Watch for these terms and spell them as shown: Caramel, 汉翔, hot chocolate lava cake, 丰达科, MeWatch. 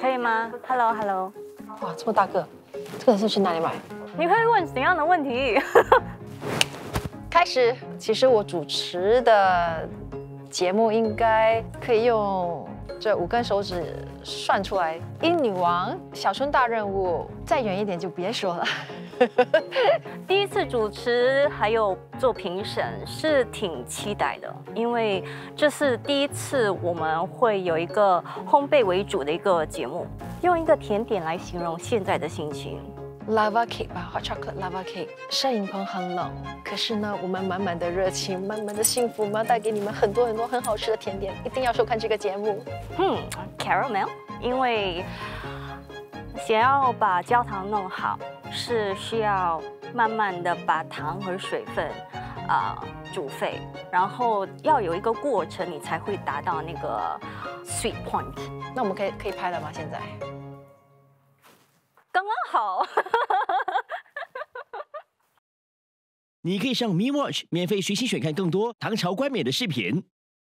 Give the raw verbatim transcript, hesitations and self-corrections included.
可以吗 ？Hello Hello。哇，这么大个，这个是去哪里买？你可以问怎样的问题？开始。其实我主持的节目应该可以用这五根手指算出来。英女王、小春大任务，再远一点就别说了。第一次主持还有做评审是挺期待的，因为这是第一次我们会有一个烘焙为主的一个节目。用一个甜点来形容现在的心情 ，lava cake 吧 ，hot chocolate lava cake。摄影棚很冷，可是呢，我们满满的热情，满满的幸福，我们要带给你们很多很多很好吃的甜点，一定要收看这个节目。嗯 ，Caramel， 因为想要把焦糖弄好。 是需要慢慢的把糖和水分，啊、呃、煮沸，然后要有一个过程，你才会达到那个 sweet point。那我们可以可以拍了吗？现在？刚刚好。你可以上 MeWatch 免费学习选看更多唐朝官美的视频。